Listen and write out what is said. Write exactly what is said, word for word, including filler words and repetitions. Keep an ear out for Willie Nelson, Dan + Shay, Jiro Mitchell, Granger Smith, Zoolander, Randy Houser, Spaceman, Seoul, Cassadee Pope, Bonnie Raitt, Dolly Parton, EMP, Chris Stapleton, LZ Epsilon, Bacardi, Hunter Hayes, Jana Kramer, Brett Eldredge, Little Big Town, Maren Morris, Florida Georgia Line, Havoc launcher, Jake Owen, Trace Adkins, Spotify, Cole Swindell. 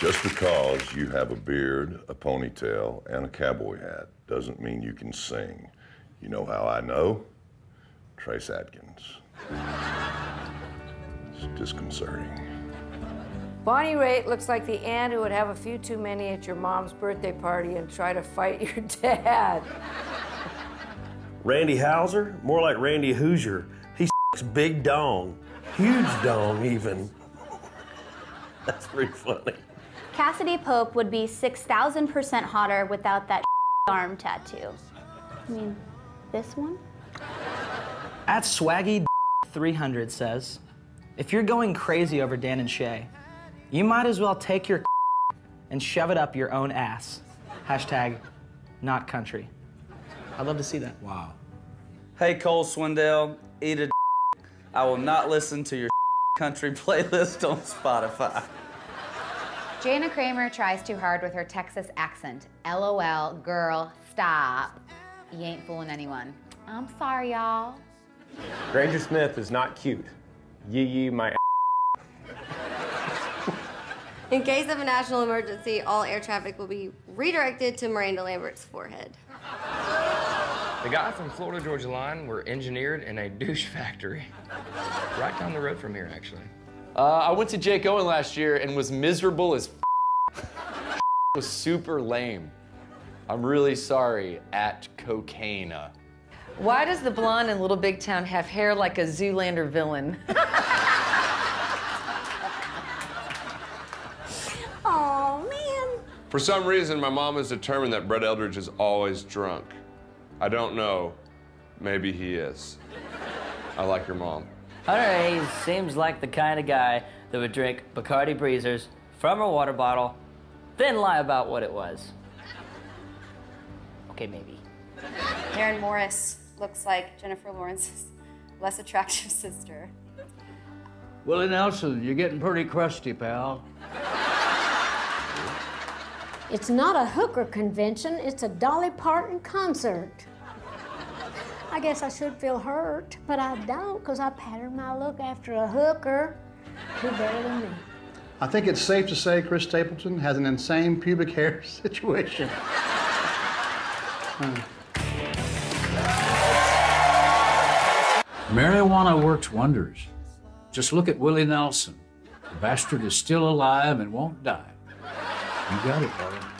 Just because you have a beard, a ponytail, and a cowboy hat doesn't mean you can sing. You know how I know? Trace Adkins. It's disconcerting. Bonnie Raitt looks like the aunt who would have a few too many at your mom's birthday party and try to fight your dad. Randy Houser? More like Randy Hoosier. He s***s big dong. Huge dong, even. That's pretty funny. Cassadee Pope would be six thousand percent hotter without that arm tattoo. I mean, this one? At Swaggy three hundred says, if you're going crazy over Dan and Shay, you might as well take your and shove it up your own ass. Hashtag not country. I'd love to see that. Wow. Hey, Cole Swindell, eat a I will not listen to your country playlist on Spotify. Jana Kramer tries too hard with her Texas accent. L O L, girl, stop. You ain't fooling anyone. I'm sorry, y'all. Granger Smith is not cute. Yee yee my ass. In case of a national emergency, all air traffic will be redirected to Miranda Lambert's forehead. The guys from Florida Georgia Line were engineered in a douche factory. Right down the road from here, actually. Uh, I went to Jake Owen last year and was miserable as f***. Was super lame. I'm really sorry, at cocaine. Why does the blonde in Little Big Town have hair like a Zoolander villain? Oh, man. For some reason, my mom has determined that Brett Eldredge is always drunk. I don't know. Maybe he is. I like your mom. Hunter Hayes seems like the kind of guy that would drink Bacardi Breezers from a water bottle, then lie about what it was. Okay, maybe. Maren Morris looks like Jennifer Lawrence's less attractive sister. Willie Nelson, you're getting pretty crusty, pal. It's not a hooker convention, it's a Dolly Parton concert. I guess I should feel hurt, but I don't, because I patterned my look after a hooker who's better than me. I think it's safe to say Chris Stapleton has an insane pubic hair situation. hmm. Marijuana works wonders. Just look at Willie Nelson. The bastard is still alive and won't die. You got it, brother.